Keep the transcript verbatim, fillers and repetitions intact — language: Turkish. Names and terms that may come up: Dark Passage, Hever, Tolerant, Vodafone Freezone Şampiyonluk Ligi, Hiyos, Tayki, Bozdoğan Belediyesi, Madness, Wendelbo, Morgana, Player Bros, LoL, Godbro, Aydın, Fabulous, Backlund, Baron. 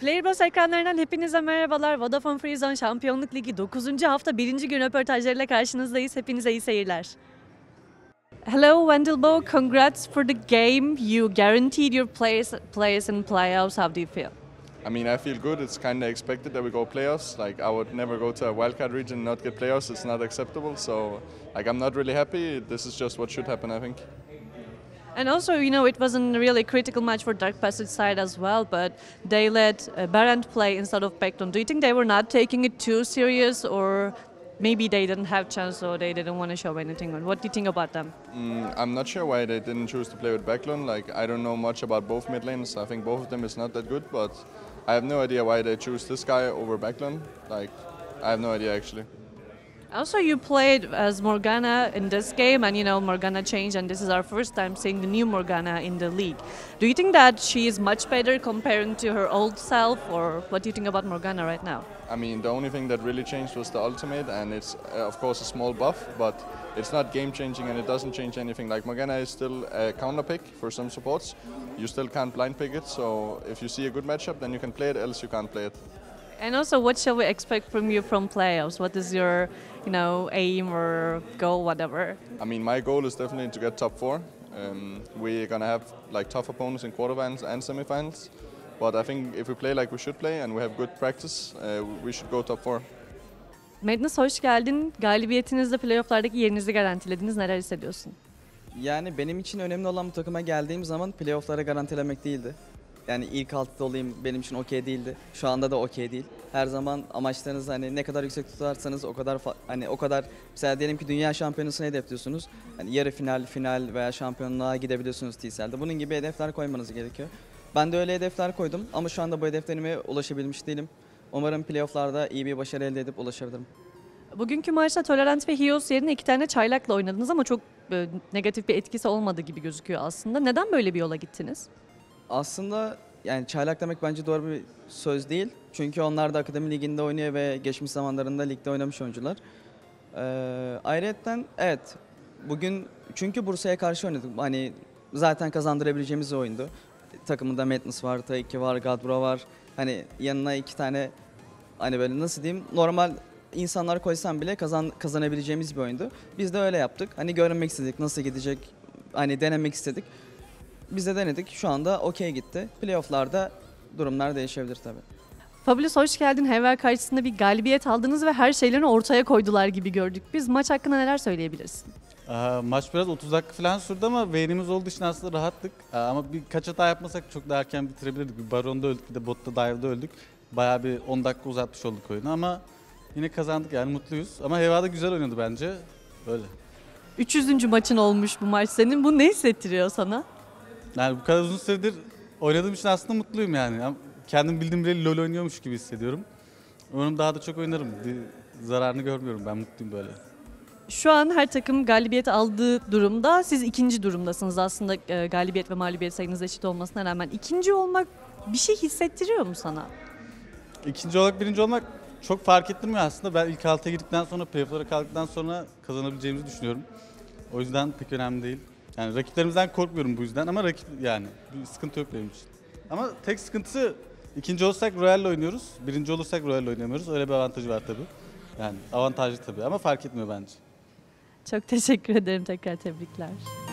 Player Bros ekranlarından hepinize merhabalar. Vodafone Freezone Şampiyonluk Ligi dokuzuncu hafta birinci gün röportajlarıyla karşınızdayız. Hepinize iyi seyirler. Hello Wendelbo, congrats for the game. You guaranteed your place, place in playoffs. How do you feel? I mean, I feel good. It's kind of expected that we go playoffs. Like, I would never go to a wildcard region and not get playoffs. It's not acceptable. So, like, I'm not really happy. This is just what should happen, I think. And also, you know, it wasn't really a critical match for Dark Passage side as well, but they let uh, Baron play instead of Backlund. Do you think they were not taking it too serious, or maybe they didn't have chance or they didn't want to show anything? What do you think about them? Mm, I'm not sure why they didn't choose to play with Backlund. Like, I don't know much about both mid lanes. I think both of them is not that good, but I have no idea why they choose this guy over Backlund. Like, I have no idea actually. Also, you played as Morgana in this game, and you know Morgana changed, and this is our first time seeing the new Morgana in the league. Do you think that she is much better comparing to her old self, or what do you think about Morgana right now? I mean, the only thing that really changed was the ultimate, and it's uh, of course a small buff, but it's not game-changing and it doesn't change anything. Like, Morgana is still a counter pick for some supports. You still can't blind pick it, so if you see a good matchup, then you can play it, else you can't play it. And also, what shall we expect from you from playoffs? What is your, you know, aim or goal, whatever? I mean, my goal is definitely to get top four. Um, we're gonna have like tough opponents in quarterfinals and semifinals, but I think if we play like we should play and we have good practice, uh, we should go top four. Madness, hoş geldin. Galibiyetinizle playofflardaki yerinizi garantilediniz. Neler hissediyorsun? Yani benim için önemli olan bu takıma geldiğim zaman playofflara garantilemek değildi. Yani ilk altıda olayım benim için okey değildi. Şu anda da okey değil. Her zaman amaçlarınızı hani ne kadar yüksek tutarsanız o kadar hani o kadar mesela diyelim ki dünya şampiyonasını hedefliyorsunuz. Hani yarı final, final veya şampiyonluğa gidebiliyorsunuz T S L'de. Bunun gibi hedefler koymanız gerekiyor. Ben de öyle hedefler koydum ama şu anda bu hedeflerime ulaşabilmiş değilim. Umarım playoff'larda iyi bir başarı elde edip ulaşabilirim. Bugünkü maçta Tolerant ve Hiyos yerine iki tane çaylakla oynadınız ama çok e, negatif bir etkisi olmadı gibi gözüküyor aslında. Neden böyle bir yola gittiniz? Aslında yani çaylak demek bence doğru bir söz değil. Çünkü onlar da akademi liginde oynuyor ve geçmiş zamanlarında ligde oynamış oyuncular. Ee, ayrıca evet bugün çünkü Bursa'ya karşı oynadık. Hani zaten kazandırabileceğimiz oyundu. Takımında Madness var, Tayki var, Godbro var. Hani yanına iki tane hani böyle nasıl diyeyim normal insanlar koysam bile kazan kazanabileceğimiz bir oyundu. Biz de öyle yaptık. Hani görmek istedik nasıl gidecek hani denemek istedik. Biz de denedik. Şu anda okey gitti. Playoff'larda durumlar değişebilir tabii. Fabulous, hoş geldin. Hever karşısında bir galibiyet aldınız ve her şeylerini ortaya koydular gibi gördük. Biz maç hakkında neler söyleyebilirsin? Aa, maç biraz otuz dakika falan sürdü ama beynimiz olduğu için aslında rahattık. Aa, ama birkaç hata yapmasak çok da erken bitirebilirdik. Bir Baron'da öldük, bir de botta dive'da öldük. Bayağı bir on dakika uzatmış olduk oyunu ama yine kazandık yani mutluyuz. Ama Hever de güzel oynadı bence. Böyle. üç yüzüncü maçın olmuş bu maç senin. Bu ne hissettiriyor sana? Yani bu kadar uzun süredir oynadığım için aslında mutluyum yani. Kendim bildiğim bile LoL oynuyormuş gibi hissediyorum. Umarım daha da çok oynarım. Zararını görmüyorum, ben mutluyum böyle. Şu an her takım galibiyet aldığı durumda, siz ikinci durumdasınız aslında galibiyet ve mağlubiyet sayınız eşit olmasına rağmen. İkinci olmak bir şey hissettiriyor mu sana? İkinci olarak birinci olmak çok fark ettirmiyor aslında. Ben ilk altıya girdikten sonra, playoff'lara kaldıktan sonra kazanabileceğimizi düşünüyorum. O yüzden pek önemli değil. Yani rakiplerimizden korkmuyorum bu yüzden ama rakip yani bir sıkıntı yok benim için. Ama tek sıkıntısı ikinci olsak Royale'le oynuyoruz, birinci olursak Royale'le oynamıyoruz. Öyle bir avantajı var tabii. Yani avantajlı tabii ama fark etmiyor bence. Çok teşekkür ederim, tekrar tebrikler.